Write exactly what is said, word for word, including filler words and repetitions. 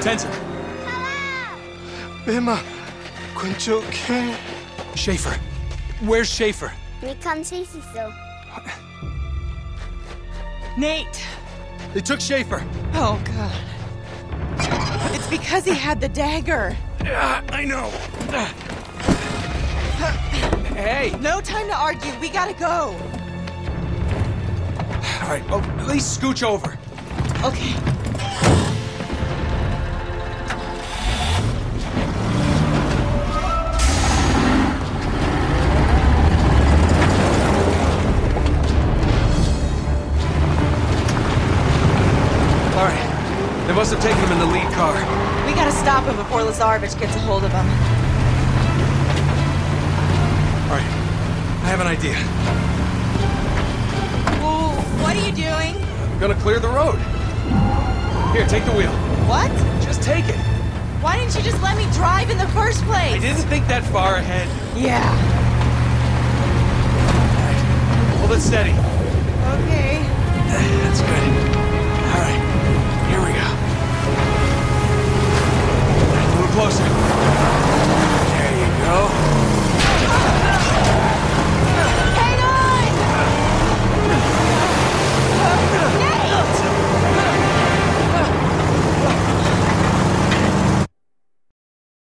Tenzin. Bema, Quincho, K. Schaefer. Where's Schaefer? We can't see so. Nate. They took Schaefer. Oh, God. It's because he had the dagger. Uh, I know. Uh. Hey. No time to argue. We gotta go. All right. Oh, at least scooch over. Okay. All right. They must have taken him in the lead car. We gotta stop him before Lazarvich gets a hold of him. All right, I have an idea. Ooh, what are you doing? I'm gonna clear the road. Here, take the wheel. What? Just take it. Why didn't you just let me drive in the first place? I didn't think that far ahead. Yeah. All right, hold it steady. Okay. That's good. All right.